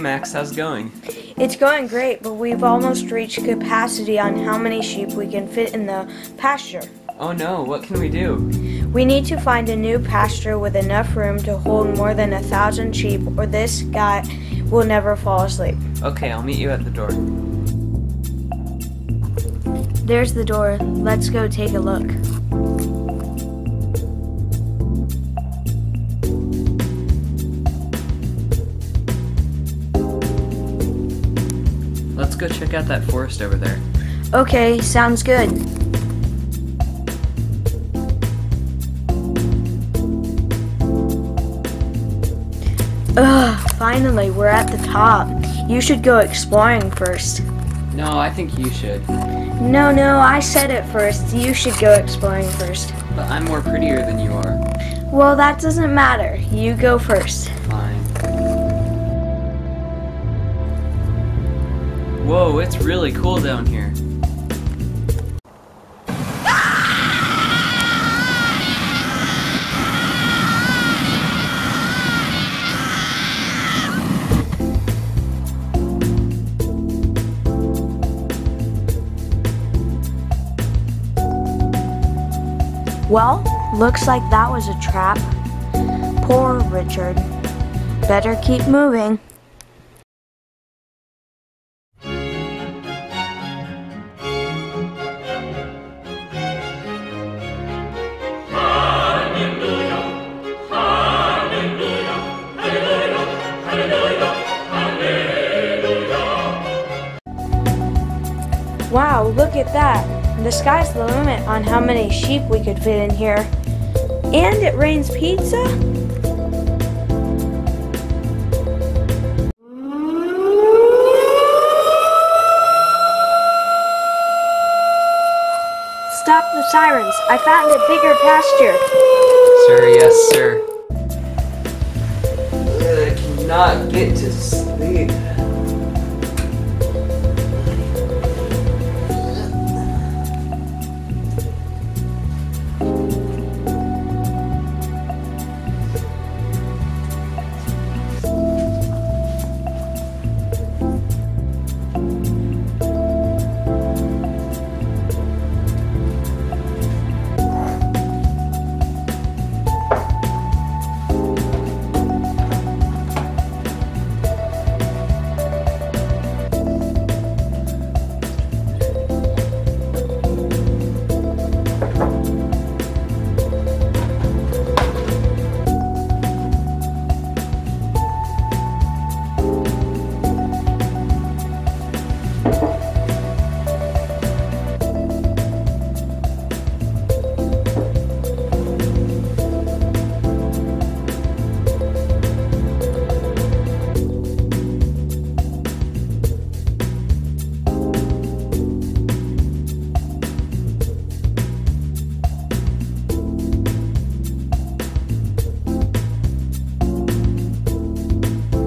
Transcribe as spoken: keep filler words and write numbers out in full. Max, how's it going? It's going great, but we've almost reached capacity on how many sheep we can fit in the pasture. Oh no, what can we do? We need to find a new pasture with enough room to hold more than a thousand sheep, or this guy will never fall asleep. Okay, I'll meet you at the door. There's the door. Let's go take a look. Let's go check out that forest over there. Okay, sounds good. Ugh, finally, we're at the top. You should go exploring first. No, I think you should. No, no, I said it first. You should go exploring first. But I'm more prettier than you are. Well, that doesn't matter. You go first. Fine. Whoa, it's really cool down here. Well, looks like that was a trap. Poor Richard. Better keep moving. Wow, look at that. The sky's the limit on how many sheep we could fit in here. And it rains pizza? Stop the sirens. I found a bigger pasture. Sir, yes, sir. I cannot get to sleep.